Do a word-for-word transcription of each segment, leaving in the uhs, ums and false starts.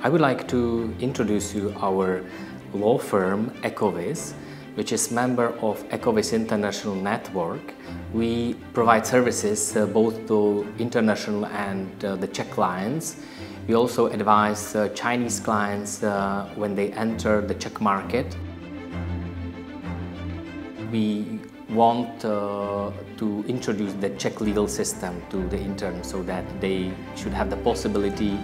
I would like to introduce you our law firm ECOVIS, which is member of ECOVIS International Network. We provide services uh, both to international and uh, the Czech clients. We also advise uh, Chinese clients uh, when they enter the Czech market. We want uh, to introduce the Czech legal system to the intern so that they should have the possibility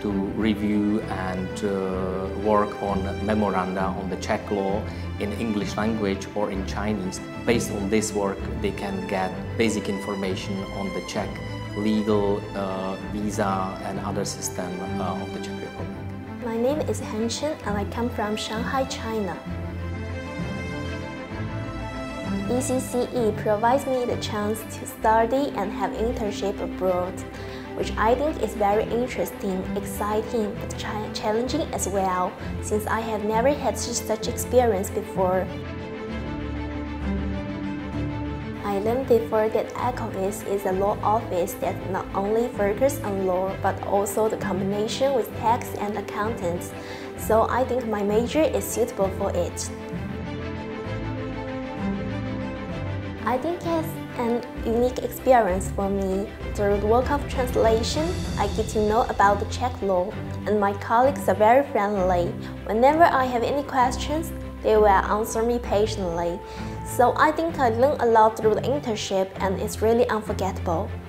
to review and uh, work on memoranda on the Czech law in English language or in Chinese. Based on this work, they can get basic information on the Czech legal, uh, visa and other system uh, of the Czech Republic. My name is Han Chen and I come from Shanghai, China. E C C E provides me the chance to study and have internship abroad, which I think is very interesting, exciting, but challenging as well, since I have never had such experience before. I learned before that ECOVIS is a law office that not only focuses on law, but also the combination with tax and accountants, so I think my major is suitable for it. I think it's an unique experience for me. Through the work of translation, I get to know about the Czech law, and my colleagues are very friendly. Whenever I have any questions, they will answer me patiently. So I think I learned a lot through the internship, and it's really unforgettable.